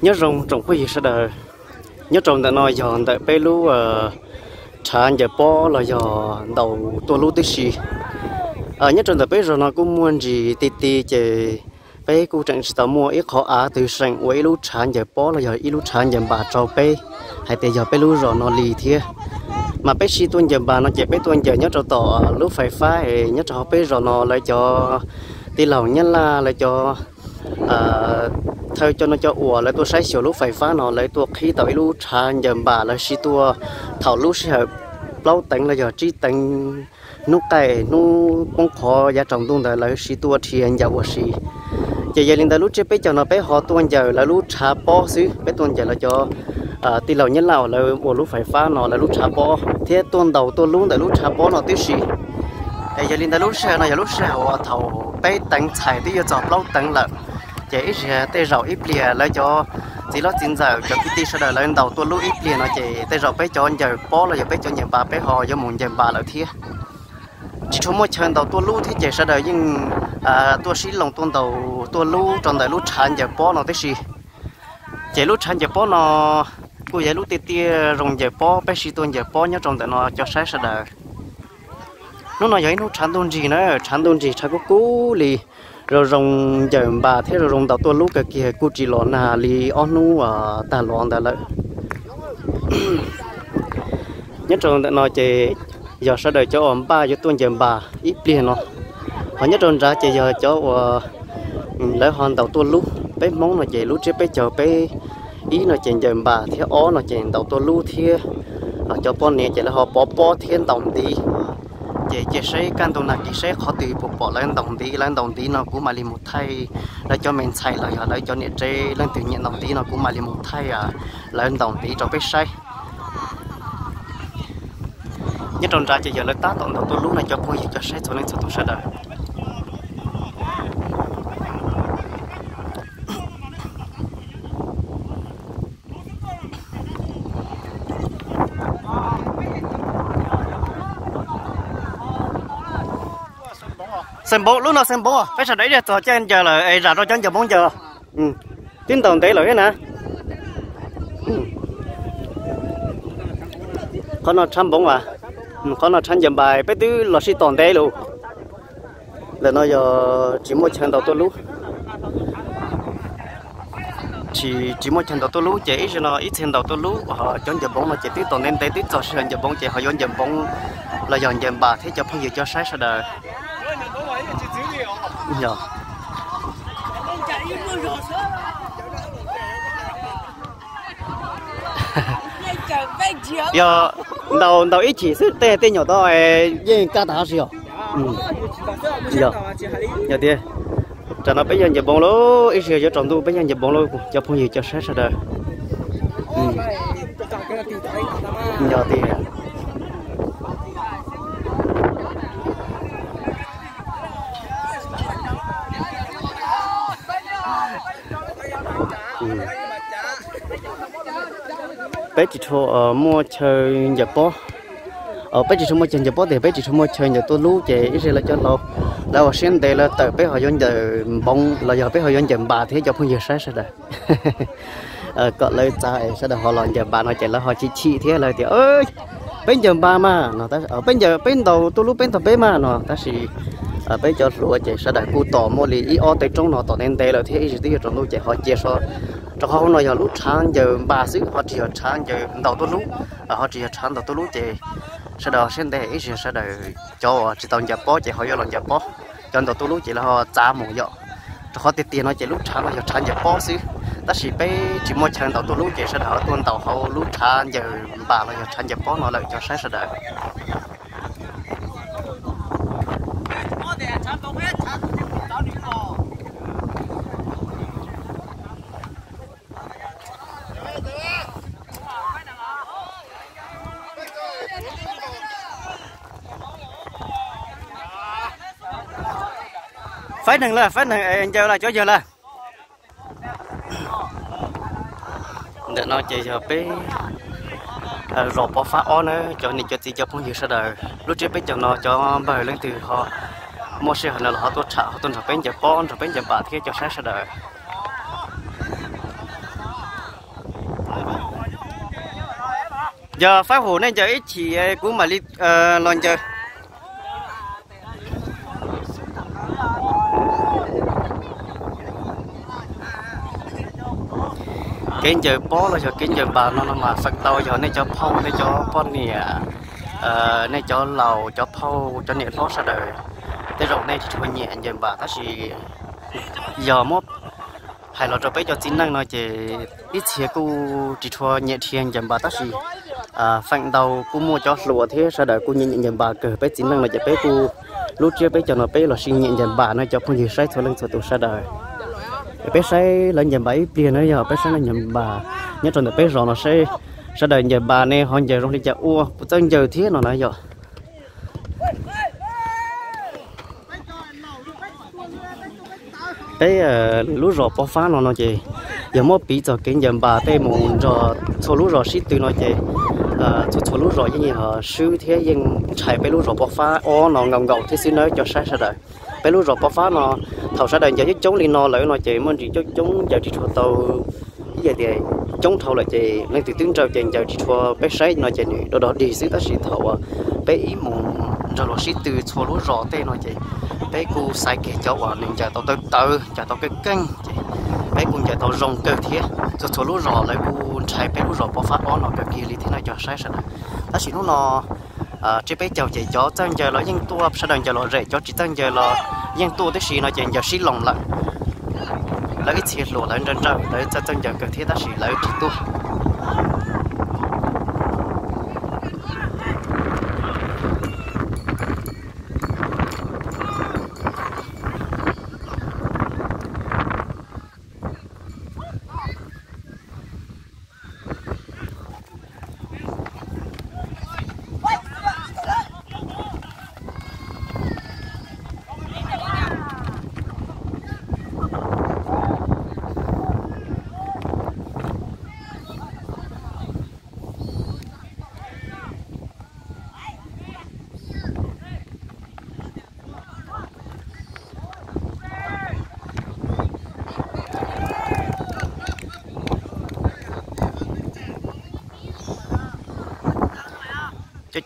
nhớ rồng trồng quế sẽ đời nhớ trồng tại nói giòn tại bê lú chán giờ po là giò đầu tua lú tí xì ở nhớ trồng tại bê rồi nó cũng muốn gì tì tì chè bê cũng chẳng tao mua ít khó á từ sành quế lú chán giờ po là giò ít lú chán giờ bà trâu bê hay bây giờ bê lú rồi nó lì thiê mà bê xì tuần giờ bà nó chè bê tuần giờ nhớ trồng tỏ lú phải phá nhớ trồng bê rồi nó lại cho tì lẩu nhất là lại cho theo cho nó cho ủa lấy tôi sấy xỉu lúc phải phá nó lấy tôi khi tới lúc trà nhầm bà là xí tôi thảo lúc sẽ lâu tánh là giờ chỉ tánh nút cày nút con khó giá trồng tung tại lấy xí tôi thì anh giàu xí giờ giờ linh ta lúc chơi bé cho nó bé họ tuần giờ là lúc trà po xí bé tuần giờ là cho tì lẩu nhân lẩu là ủa lúc phải phá nó là lúc trà po thế tuần đầu tôi luôn tại lúc trà po nó tiếc xí giờ linh ta lúc xe này giờ lúc xe họ thảo bé tánh xài tí giờ chọn lâu tánh là chế tê rau ít lìa lấy cho chỉ lót chín giờ cho cái tí sau đời lên đầu tôi lú ít lìa nó chế tê rau bé cho giờ bó là giờ bé cho nhà bà bé hò do muốn nhà bà lợi thiệt chỉ trong một trận đầu tôi lú thế chế sau đời nhưng tôi xí lòng tuôn đầu tôi lú trong đời lú chán giờ bó nó thế gì chế lú chán giờ bó nó cô giờ lú tê tê rồng giờ bó bé xí tuôn giờ bó nhớ trong đời nó cho sáng sau đời nó nói vậy nó chán tuôn gì nữa chán tuôn gì chán có cú lì rồi rồng giờ bà thế rồi rồng đầu tôi lúc cái kia cô chỉ lon là li onu ở ta lon ta lợi nhất rồi tại nói chị giờ sẽ đợi cho ông ba cho tôi giờ bà ít tiền nó họ nhất rồi ra chị giờ cho lấy hòn đầu tôi lúc bé món là chị lúc chứ bé chờ bé ý là chị giờ bà thế ó là chị đầu tôi lúc thế cho con nè chị là họ bỏ bỏ thiên đồng đi chế xây căn tồn là chỉ xây khó từ bộ bỏ lên đồng tí nó cũng mà liền một thay để cho mình xài lại rồi cho nền tre lên từ nhện đồng tí nó cũng mà liền một thay lên đồng tí trong cái xây nhất trong ra chỉ giờ lên tá tồn đầu tôi lúc này cho vui cho xây cho nên tôi sẽ đợi xem bố lúc nào xem bố phải sao đấy để cho anh chờ là ra rồi cho anh chờ 4 giờ tiếng tồn tỷ lưỡi nè có nó chăm bóng mà có nó chăm dầm bài bé tứ là si tồn tỷ luôn là nó giờ chỉ một trận đầu tôi lú chỉ một trận đầu tôi lú chỉ cho nó ít trận đầu tôi lú họ cho anh chờ bóng mà chỉ tứ tồn nên tỷ tứ cho anh chờ bóng chỉ họ dọn dầm bóng là dọn dầm bà thế cho phong gì cho sáng sao đời nhờ giờ đầu ít chỉ sức tê tê nhỏ to ấy dây cá thả gì giờ giờ đi cho nó bây giờ nhập bóng lô ít giờ cho trồng tu bây giờ nhập bóng lô cho phong gì cho sáng sao đời giờ đi bé chỉ cho mua chơi giờ po ở bé chỉ cho mua chơi giờ po thì bé chỉ cho mua chơi giờ tôi lú chị sẽ là cho lâu lâu xem đây là từ bé họ dọn giờ bông là giờ bé họ dọn giờ bà thế cho không giờ sáng sẽ đời cọ lời trái sẽ đời họ lòn giờ bà nói chạy là họ chỉ thế lời thì ơi bên giờ ba mà nó ta ở bên giờ bên đầu tôi lú bên thập bé mà nó ta xì à bây giờ rồi chị sẽ đại cô tỏ mua lì o tây trong nó tỏ nên tây là thế gì thì trong tôi chạy họ chia so trong hôm nay giờ lúc sáng giờ bà xứ họ chỉ sáng giờ đầu tôi lúc họ chỉ sáng đầu tôi lúc chị sẽ đào sen tây ấy sẽ đào cho chị tàu nhập bó chị họ do lần nhập bó cho đầu tôi lúc chị là họ trả mồ dọ trong họ tiền nó chị lúc sáng là giờ sáng nhập bó xứ ta chỉ bây chỉ mua sáng đầu tôi lúc chị sẽ đào tuần tàu họ lúc sáng giờ bà là giờ sáng nhập bó nó lại cho sáng sẽ đào phát năng anh chơi là chỗ giờ là để nó chơi giờ bé rồi bỏ phá on nữa cho nên cho tí cho phong nhiều sao đời lúc trước bé cho nó cho bờ lên từ họ mua xe là họ tôi sợ họ tôi sợ bé giờ con rồi bé giờ bà kia cho sáng sao đời giờ phá hồ nên giờ ít chị của mà đi lần chơi kiến giờ bó là cho kiến giờ bà nó mà sặc tàu giờ nên cho phong nên cho con nè nên cho lầu cho phong cho nè lót ra đời thế rồi này thì nhẹ giờ bà ta chỉ giờ mốt hay là cho bé cho chính năng nói chỉ ít xe cô chỉ cho nhẹ thiền giờ bà ta chỉ phanh đầu cô mua cho lụa thế ra đời cô nhẹ giờ bà cởi bé chính năng là cho bé cô lúc chưa bé cho nó bé là sinh nhẹ giờ bà nói cho con gì sai thôi lên rồi tụi ra đời bé say lên nhà bảy tiền nữa giờ bé say lên nhà bà nhất rồi bé rồi nó say sau đời nhà bà này họ giờ không đi chợ u trong giờ thế nó nói giờ cái lúa rọ bỏ phá nó chị giờ mót bị giờ cái nhà bà tây mùng rọ số lúa rọ xít từ nó chị số lúa rọ như họ sưu thế nhưng chạy bé lúa rọ bỏ phá ó nó ngầm ngầu thế xí nói cho sai sau đời bé lúa rọ bỏ phá nó thầu sa đời giờ chống liền no lại nó chị mình chỉ chống giờ chỉ cho tàu giờ thì chống thầu là chị nên từ tiếng trâu chị giờ chỉ cho bé sấy nó chị đó đó đi xí ta xí thầu bé ý mùng rồi nó xí từ số lúa rọ tây nó chị bé cô sai kẻ cháu ở nên giờ tao tự giờ tao cái căng chị bé cô giờ tao rồng cơ thế rồi số lúa rọ lại cô chạy bé lúa rọ bỏ phát ó nó cái kia thì thế này cho sấy sao ta xí nó chỉ bé cháu chị cho tăng giờ nó nhưng tua sa đời giờ nó rẻ cho chỉ tăng giờ nó nhưng tôi thấy xí nó chèn giờ xí lòng lại lấy cái xì lụa lại trên trời để cho chân giờ cần thiết ta xì lại chỉ tôi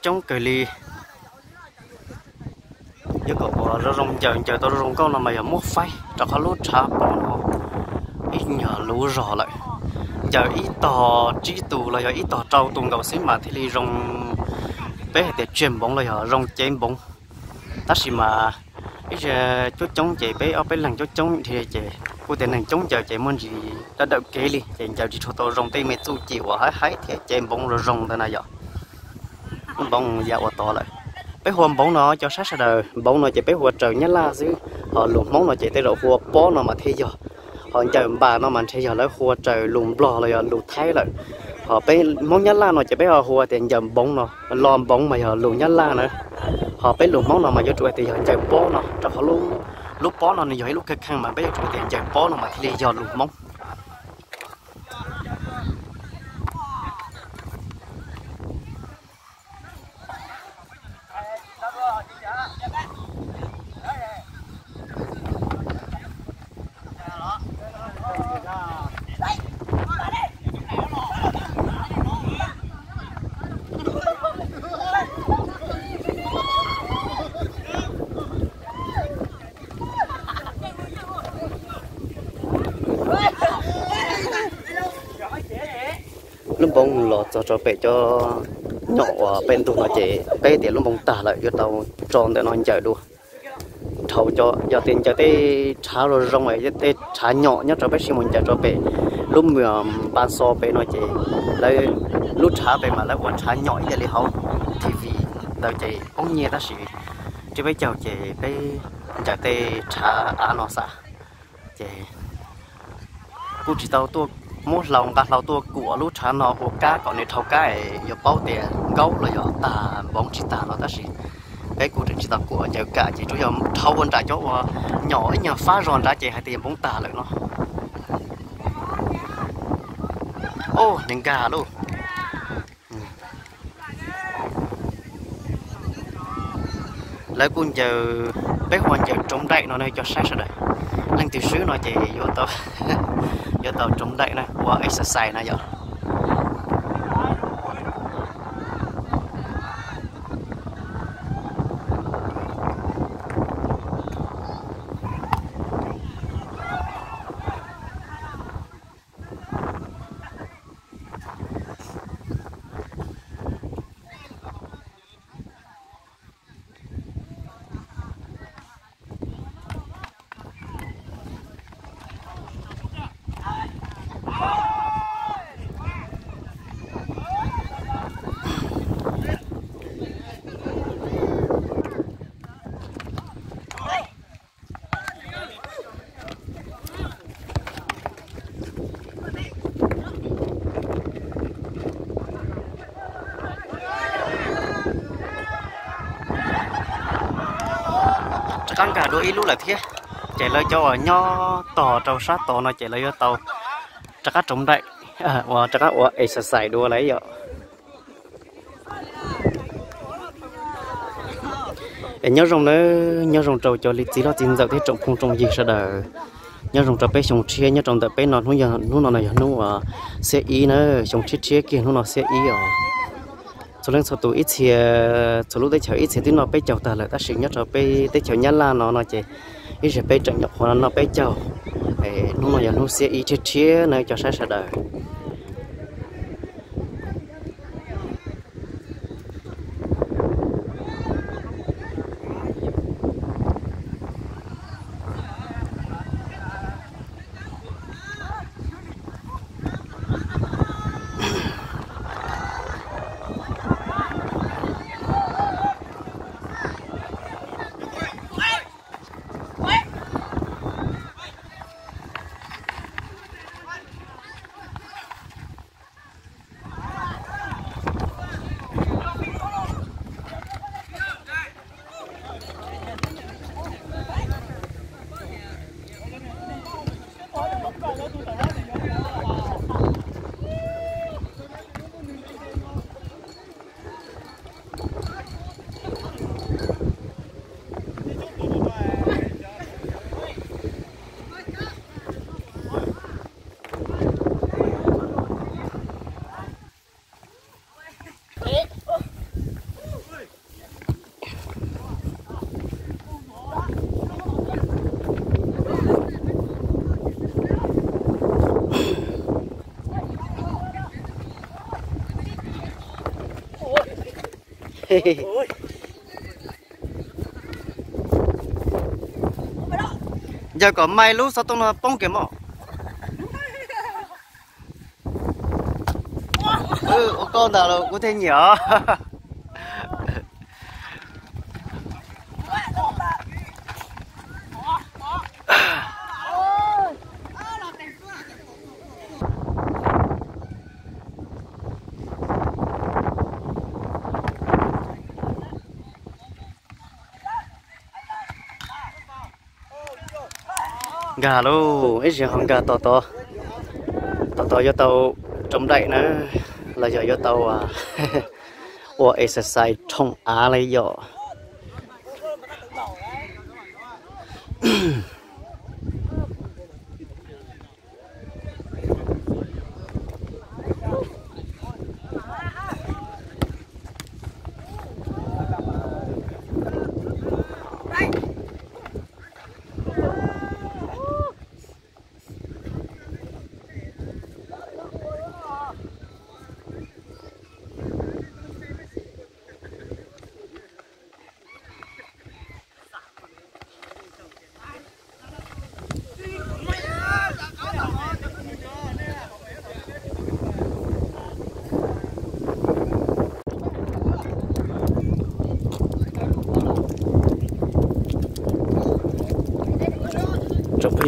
chống cờ ly giờ còn ra rong chờ tôi rong câu là mày ở mốt phái cho khó lút xa bọn ít nhờ lú rò lại giờ ít tò trí tù là giờ ít tò trâu tuần đầu xí mà thì ly rong bé để chìm bóng là giờ rong chém bóng ta xí mà ít chỗ chống chạy bé ở bé lần chỗ chống thì chạy cô tiền hàng chống chờ chạy muốn gì đã đậu kế đi chạy chờ chỉ cho tôi rong tay mệt tu chịu hái hái thì chém bóng rồi rong thế này giờ bóng dạo to lại bé hôm bóng nó cho sát đời bóng nó chạy bé hoa trời nhất là dưới họ luồng móng nó chạy tới đầu hoa bó nó mà thế giờ họ trời bà nó mà thế giờ lấy hoa trời luồng lò rồi luồng thái lại họ bé móng nhất là nó chạy bé họ hoa tiền giờ bóng nó lòm bóng mà họ luồng nhất là nữa họ bé luồng móng nó mà vô trụ thì giờ trời bó nó trong họ luôn lúc bó nó giờ lúc cái khăn mà bé trụ tiền trời bó nó mà thì giờ luồng móng lúc bông lọt cho bé cho nhỏ bên tụi nó chế bé thì lúc bông tả lại cho tàu tròn để nó chạy đua thầu cho giờ tiền cho tới trả rồi rong ấy tới trả nhỏ nhất cho bé xí mình chạy cho bé lúc mưa ban so bé nó chế lấy lúc trả bé mà lấy quần trả nhỏ vậy đi không thì vì tàu chế ông nhẹ ta xí chứ bé chào chế bé chạy tới trả ăn nó xả chế cô chỉ tàu tôi mốt lòng bạc lầu tua của lúa thả nó của cá còn để thâu cá giờ bao tiền gấu là giờ tà bóng chỉ tà nó ta xí cái cụ trình chỉ tà của giờ cả chỉ chủ yếu thâu con trả chỗ nhỏ nhà phá ròn ra chạy hai tiền bóng tà lại nó ô những gà luôn lấy quân giờ bé hoàn giờ trống đại nó này cho sát ra đây anh từ xứ nó chạy vô tao giờ tàu trống đậy này của exercise này giờ cắn cả đôi lúc là thế chạy lại cho nho tò trâu sát tò nó chạy lại cho tàu chắc các trống đại và chắc các exercise đua lấy giờ nhớ rồng trâu cho lịch sử nó tin rằng thế trồng không trồng gì sẽ đỡ nhớ rồng trâu bé trồng chia nhớ trồng tại bé nó nó này nó sẽ ý nó trồng chia kia nó sẽ ý rồi số lượng số tuổi ít thì số lúc tới chợ ít thì tí nó bé chậu ta lại ta xịn nhất rồi bé tới chậu nhát la nó chị ít rồi bé trận nhập hoàn nó bé chậu nó giờ nó sẽ ý chia này cho sai đời giờ có mai lúc sao tôi nó bông kiếm mỏ con nào đâu có thể nhỏ gà luôn, ít giờ không gà to cho tàu trong đại nữa là giờ cho tàu à, ủa exercise trong á lấy giờ.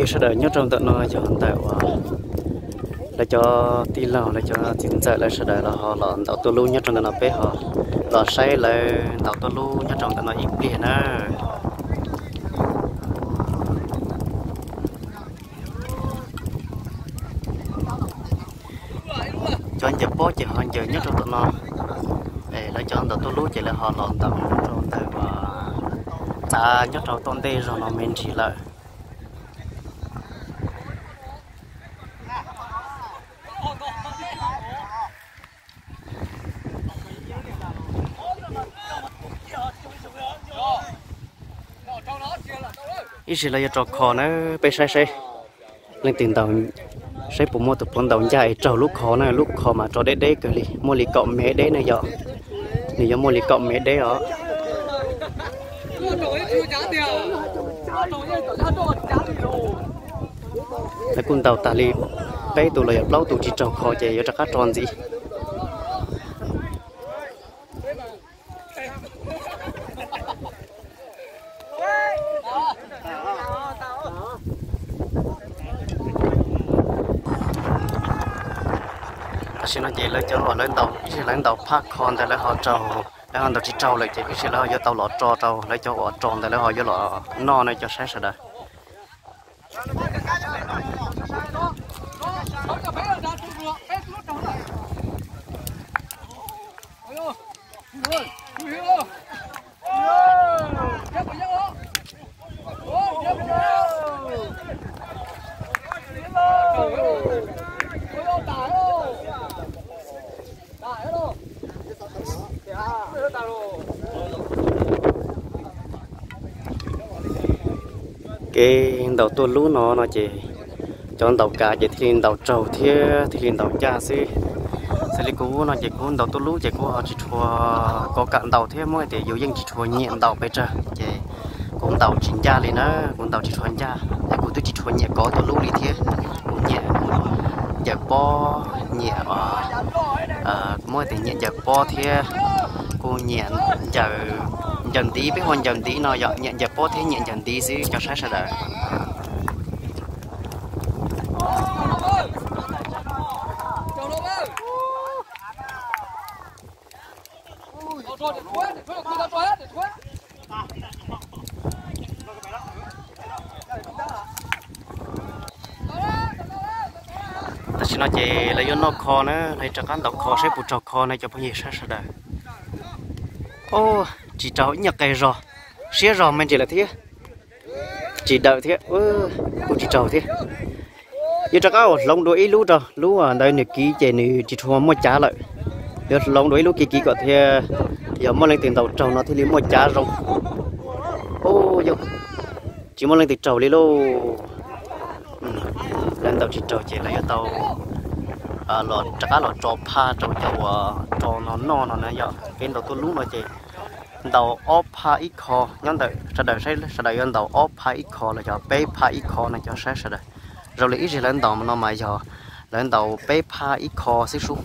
Sẽ đợi nhất trong tận nơi cho hòn tàu là cho ti lầu là cho chính trợ là sẽ đợi là họ là tàu tu lu nhất trong tận nơi họ là say là tàu tu lu nhất trong tận nơi ít biển á cho anh chụp bó chỉ hòn chợ nhất trong tận nơi để là cho tàu tu lu chỉ là họ là tàu trong tàu ta nhất trong tận đây rồi nó mình chỉ là ít gì là giờ trò khó nó bé say lên tiền tàu say bụng mua từ con tàu dài trầu lúc khó mà trò đế cái gì mua lì cọ mé đế này giờ thì giờ mua lì cọ mé đế đó cái con tàu ta lì bé tụi là lâu tụi chỉ trầu khó chạy giờ chắc các tròn gì xin nó chỉ là cho họ lên tàu, chỉ lên tàu park con, để họ trầu ăn được chỉ trâu lại chỉ cái gì là do tàu lọ trò trâu lấy cho họ tròn thì lấy họ do lọ no này cho sáng sớm đây. Cái đầu tôi lú nó chỉ cho đầu cá chỉ thiên đầu trầu thiên thiên đầu cha xí xí lấy cú nó chỉ cú đầu tôi lú chỉ cú họ chỉ thua có cạn đầu thế mỗi thì dụ dân chỉ thua nhện đầu bây giờ chỉ cũng đầu chính cha thì nó cũng đầu chỉ thua cha thì cú tôi chỉ thua nhện có tôi lú đi thế cũng nhện giặc po nhện mỗi thì nhện giặc po thế cú nhện giặc dần tí với hoàn dần tí nó dọn nhận dẹp bố thế nhận dần tí chứ cho sát đời. Ta chỉ nói chỉ lấy cho nó kho nữa lấy cho cán đậu kho sẽ bù trò kho này cho bao nhiêu sát đời. Ô chỉ cháu nhặt cây rò, xé rò mình chỉ là thế, chỉ đợi thế, cô chỉ cháu thế. Giờ cháu áo lông đuôi lú rồi, lú ở đây nửa ký chạy nửa chỉ thua một chả lại. Giờ lông đuôi lú ký ký có thế, giờ mỗi lần tiền tàu trầu nó thì lấy một chả rồng. Ô, giờ chỉ mỗi lần tiền trầu lấy lú, lần tàu chỉ trầu chạy lại ở tàu, lọt cháu lọt trộm pha trộm dầu trộm nó này giờ bên tàu tôi lú nó chạy. Đầu ốp hai kho nhóm đợi sau đợi sau đợi anh đầu ốp hai kho là cho bé hai kho này cho sáng sau đợi rồi lấy gì lên đầu mà nó mày cho lên đầu bé hai kho xí xuống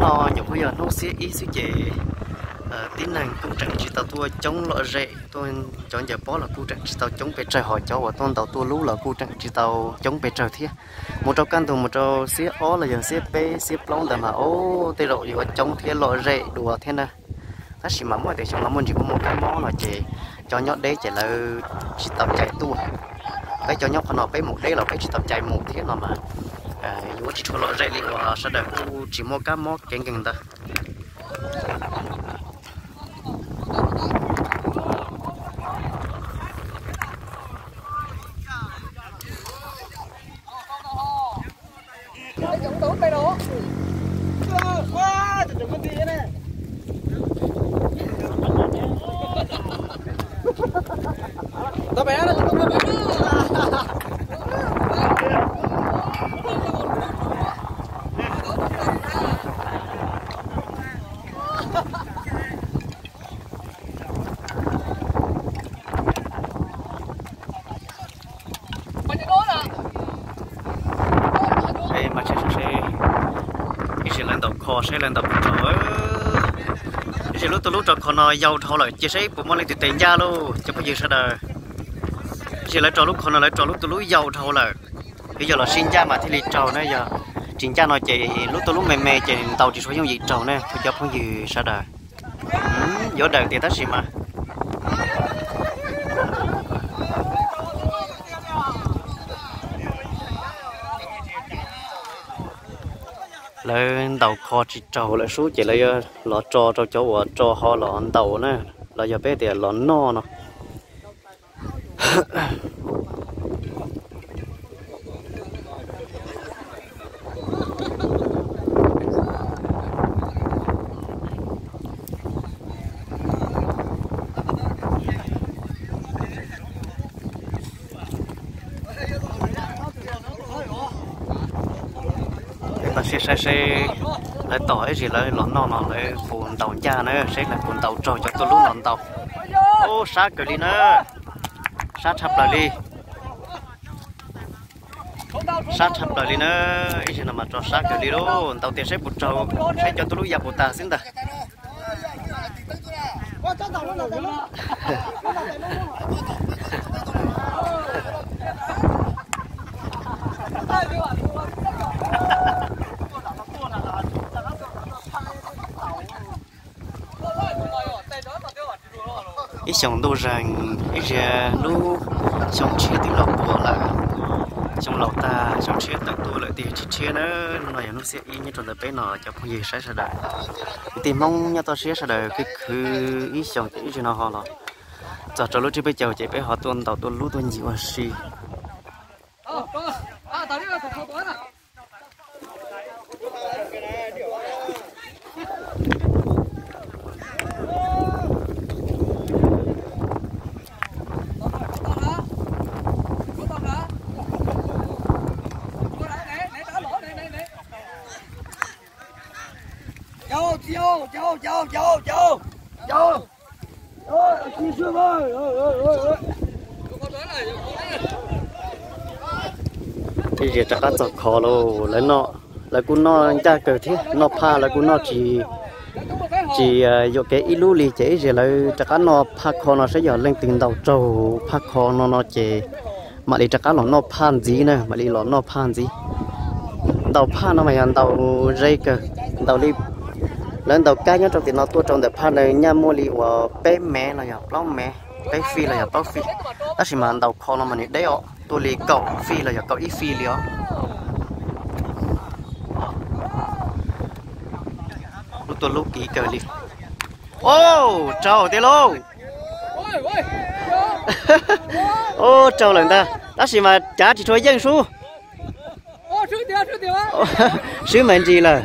nó nhục bây giờ nó xí ý xí chị tính năng cũng chẳng chỉ tàu tua chống lọ rễ tôi chọn giờ bó là cụ chẳng chỉ tàu chống về trời hỏi cháu và tôi tàu tua lú là cụ chẳng chỉ tàu chống về trời thiết một trâu căn thùng một trâu xía ó là giờ xía bê xía lông là mà ô tê độ gì mà chống thiết lọ rễ đùa thế nè ta chỉ mà mỗi để trong làm muốn chỉ có một cái món là chỉ cho nhót đấy chỉ là chỉ tàu chạy tua cái cho nhót nó bé một đấy là cái chỉ tàu chạy một thiết là mà nếu chỉ thua lọ rễ thì họ sẽ đợi cụ chỉ một cái món kén kén ta. Sẽ lên tập rồi, chỉ lúc tôi lúc trò con nói giàu thâu lại chỉ thấy bố mẹ thì tiền gia luôn, chứ bây giờ sao đời, chỉ lấy trò lúc con nói trò lúc tôi lúc giàu thâu lại, bây giờ là sinh ra mà thì lịch trò này giờ, chính cha nói chị lúc tôi lúc mẹ mẹ chị tàu chỉ số giống gì trò này, tôi giàu không gì sao đời, giàu đời thì tất gì mà. Lên đầu kho chỉ trầu lại suốt chỉ lấy lọ trò trâu cháu ở trò ho lọ đầu nè là giờ bé thì lọ no nó sẽ lại tỏi gì lại lợn non mà lại phun tàu cha nữa sẽ lại phun tàu trôi cho tôi lú lợn tàu ô sát cờ đi nữa sát thập lại đi sát thập lại đi nữa ý gì nào mà cho sát cờ đi đâu tàu tiền sẽ bút trâu sẽ cho tôi lú già bút ta xin ta 一想到人，一些路想去的老多了，想老大想去的多了，对，去呢，那有那些一年准的白呢，就不也晒晒的。对，忙要到晒晒的，去一想就一直那好了。早走路这边就这边好多到多路多几万是。好，啊，打这个好多呢。 bây giờ chắc đã rất khó rồi, lấy nó, lấy cún nó ra cờ thế, nó pha lấy cún nó chỉ do cái ít lúa lì chế rồi lấy chắc nó pha khó nó sẽ giờ lên từng đầu trâu, pha khó nó chế, mà đi chắc nó pha gì nữa, mà đi nó pha gì, đầu pha nó mày ăn đầu dây cờ, đầu đi. lần đầu cá nhớ trong thì nó tua trong để pha này nha mua li của bé mẹ là nhà lóc mẹ bé phi là nhà lóc phi đó chỉ mà đầu kho nó mà này đấy ó tua li cậu phi là nhà cậu ít phi li ó lúc tua lúc kỹ cờ li ô trâu thế luôn ô trâu lần ta đó chỉ mà trả chỉ thôi dân số sứ mệnh gì là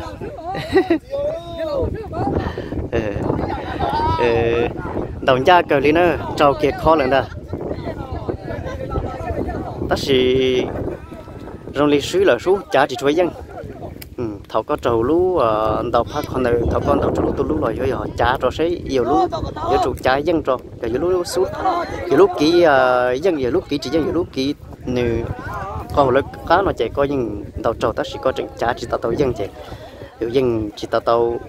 đồng gia cờ lì nữa trâu kia khó lắm đó, tất sĩ rong lì suy là suy trả chỉ với dân, thầu có trâu lú đầu phát con này thầu con đầu trâu lú rồi rồi trả trâu sấy nhiều lú nhiều trâu trả dân trâu rồi nhiều lú suốt nhiều lú kỹ dân nhiều lú kỹ chỉ dân nhiều lú kỹ nửa còn lực cá nó chạy coi nhưng đầu trâu tất sĩ có chỉnh trả chỉ tao dân chạy nhiều dân chỉ tao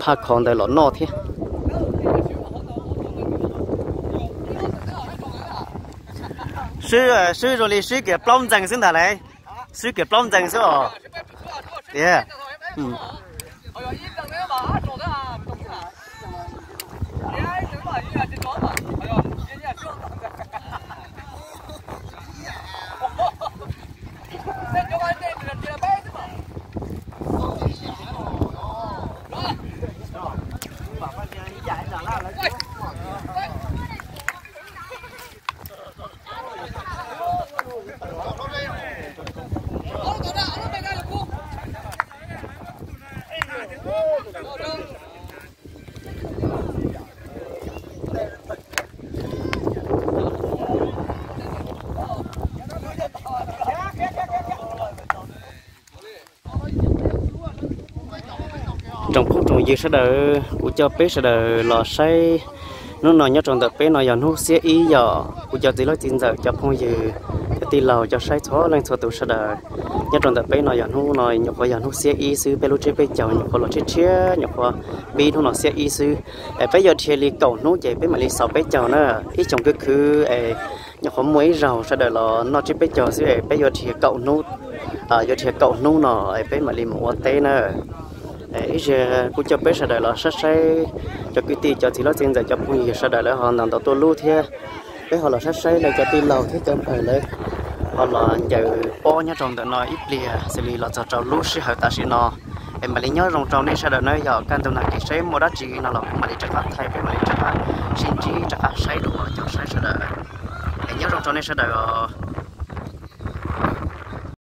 phát con này lỏ no thế. 是说的，是给帮咱生的嘞，是给帮咱生哦。对，trong khu trồng dưa sẽ đỡ của cho bé sẽ đỡ lò xay nó nói nhớ trồng được bé nói giờ nó sẽ ý giờ của cho tí lót tin giờ cho phong dừa cho tí lầu cho xay thó lên thua tụ sẽ đỡ nhớ trồng được bé nói giờ nó nhục vào giờ nó sẽ ý xứ bé lót chế bé chầu nhục vào lót chế chế nhục vào bi nó sẽ ý xứ bé giờ chế li cầu nó chế bé mà li sầu bé chầu nữa ý trồng cứ cứ nhục vào muối rau sẽ đỡ lò nó chế bé chầu xứ bé giờ chế cầu nó giờ chế cầu nó nọ bé mà li mua té nữa ấy giờ cũng cho bé sẽ đợi là sát say cho cái ti cho thì nó tiền giờ cho cũng gì sẽ đợi là họ làm tàu tôi lưu thế cái họ là sát say này cho tin lầu thế cần phải lấy họ là giờ po nhá trồng đợi nó ít lìa sẽ bị là trồng lưu sẽ hợp ta sẽ nó em mà lấy nhớ trồng trồng đi sẽ đợi nó giờ can tàu này cái say mua đất chỉ nó là mà để chặt phát thay về mà để chặt phát xin chỉ chặt phát say đủ cho say sẽ đợi em nhớ trồng trồng đi sẽ đợi